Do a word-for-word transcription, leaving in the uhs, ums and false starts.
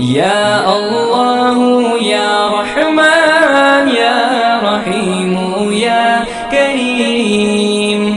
يا الله يا رحمن يا رحيم يا كريم